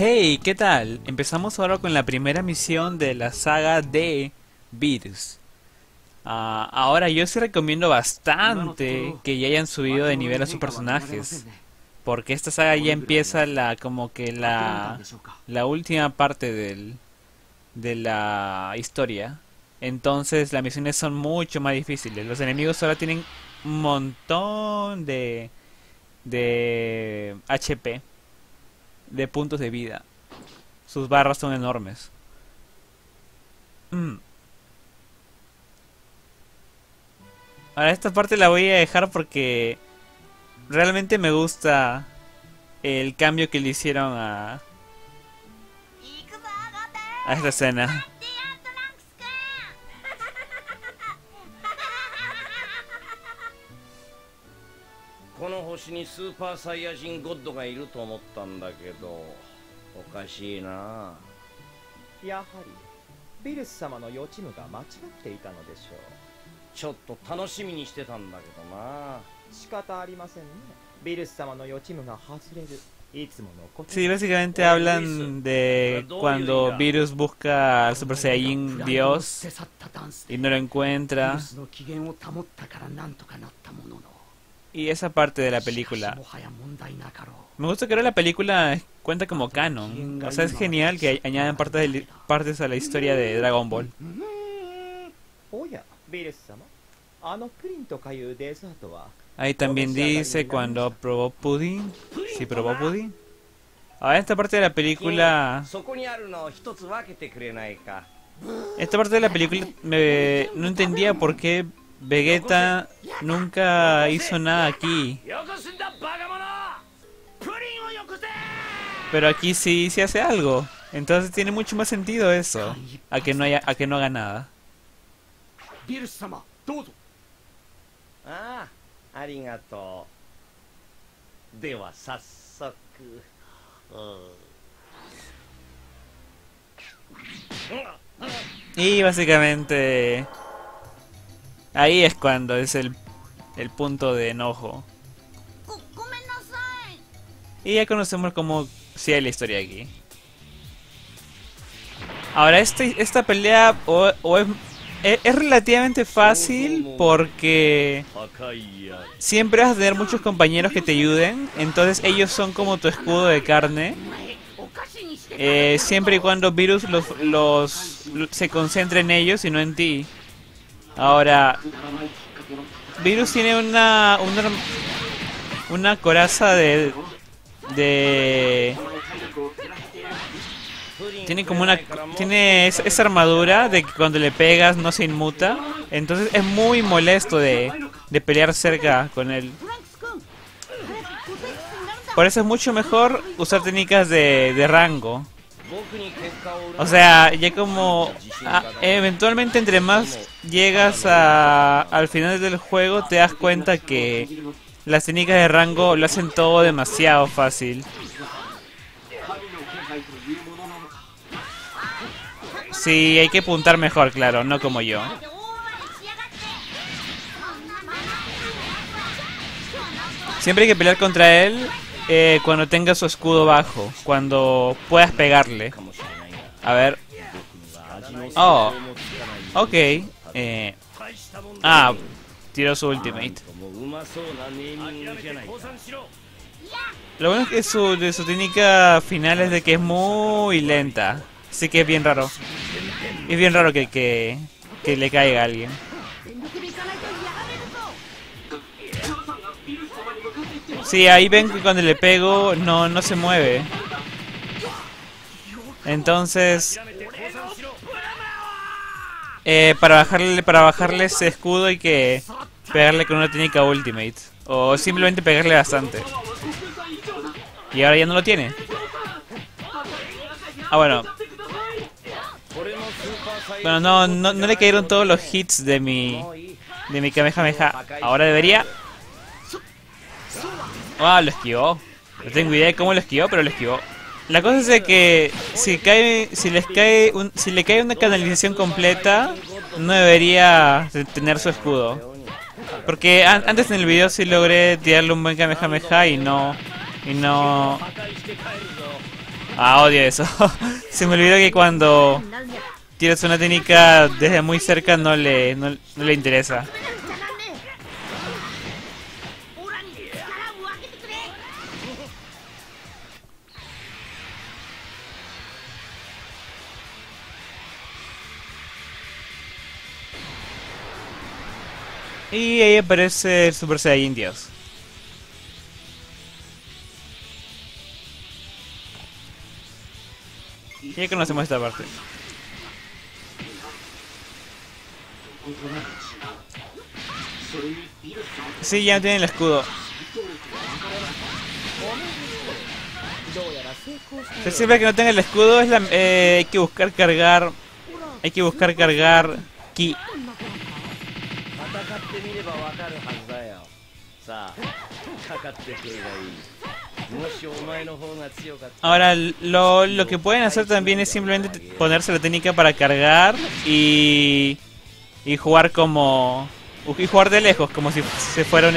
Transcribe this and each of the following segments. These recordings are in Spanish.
Hey, ¿qué tal? Empezamos ahora con la primera misión de la saga de Beerus. Ahora yo sí recomiendo bastante que ya hayan subido de nivel a sus personajes, porque esta saga ya empieza la última parte de la historia. Entonces las misiones son mucho más difíciles. Los enemigos ahora tienen un montón de HP, de puntos de vida. Sus barras son enormes. Ahora esta parte la voy a dejar porque realmente me gusta el cambio que le hicieron a esta escena. Sí, básicamente hablan de cuando Beerus busca al Super Saiyan Dios y no lo encuentra. Y esa parte de la película. Me gusta que ahora la película cuenta como canon. O sea, es genial que añaden partes a la historia de Dragon Ball. Ahí también dice cuando probó pudín. Sí, probó pudín. Ahora esta parte de la película... Esta parte de la película no entendía por qué Vegeta nunca hizo nada aquí. Pero aquí sí hace algo. Entonces tiene mucho más sentido eso, a que no haga nada. Y básicamente ahí es cuando es el punto de enojo. Y ya conocemos cómo sigue la historia aquí. Ahora esta pelea es relativamente fácil porque siempre vas a tener muchos compañeros que te ayuden. Entonces ellos son como tu escudo de carne. Siempre y cuando Beerus se concentre en ellos y no en ti. Ahora, Beerus tiene una coraza tiene esa armadura de que cuando le pegas no se inmuta. Entonces es muy molesto de pelear cerca con él. Por eso es mucho mejor usar técnicas de rango. O sea, ya como eventualmente entre más llegas al final del juego te das cuenta que las técnicas de rango lo hacen todo demasiado fácil. Sí, hay que apuntar mejor, claro, no como yo. Siempre hay que pelear contra él. Cuando tenga su escudo bajo, cuando puedas pegarle. A ver. Oh, ok. Tiró su ultimate. Lo bueno es que su técnica final es de que es muy lenta, así que es bien raro. Es bien raro que le caiga a alguien. Sí, ahí ven que cuando le pego no se mueve. Entonces para bajarle ese escudo hay que pegarle con una técnica ultimate o simplemente pegarle bastante. Y ahora ya no lo tiene. Bueno. Bueno, no le cayeron todos los hits de mi Kamehameha. Ahora debería. Ah, lo esquivó. No tengo idea de cómo lo esquivó, pero lo esquivó. La cosa es de que si le cae una canalización completa, no debería tener su escudo. Porque antes en el video sí logré tirarle un buen Kamehameha y no Ah, odio eso. Se me olvidó que cuando tiras una técnica desde muy cerca no le interesa. Y ahí aparece el Super Saiyan Dios. Ya conocemos esta parte. Sí, ya no tienen el escudo. Pero siempre que no tenga el escudo es hay que buscar cargar. Hay que buscar cargar ki. Ahora lo que pueden hacer también es simplemente ponerse la técnica para cargar y jugar como jugar de lejos, como si se fuera un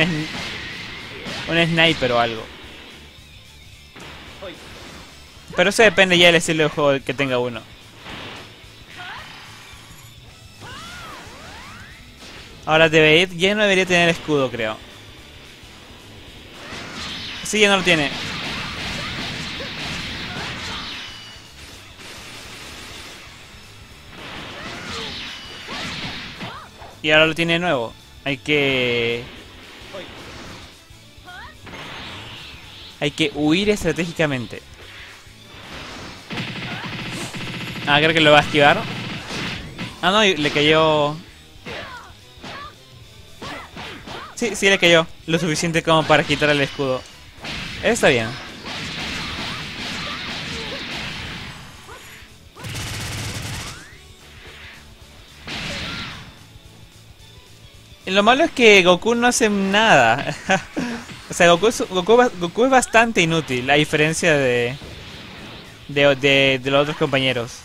sniper o algo. Pero eso depende ya del estilo de juego que tenga uno. Ahora ya no debería tener escudo, creo. Sí, ya no lo tiene. Y ahora lo tiene de nuevo. Hay que huir estratégicamente. Ah, creo que lo va a esquivar. Ah, no, le cayó. Sí, sí le cayó. Lo suficiente como para quitar el escudo. Está bien. Lo malo es que Goku no hace nada. O sea, Goku es bastante inútil, a diferencia de los otros compañeros.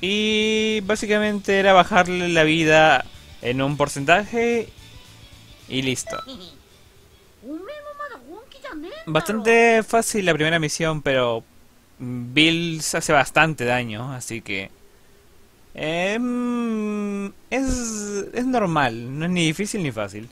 Y básicamente era bajarle la vida en un porcentaje y listo. Bastante fácil la primera misión, pero Bill hace bastante daño, así que es normal, no es ni difícil ni fácil.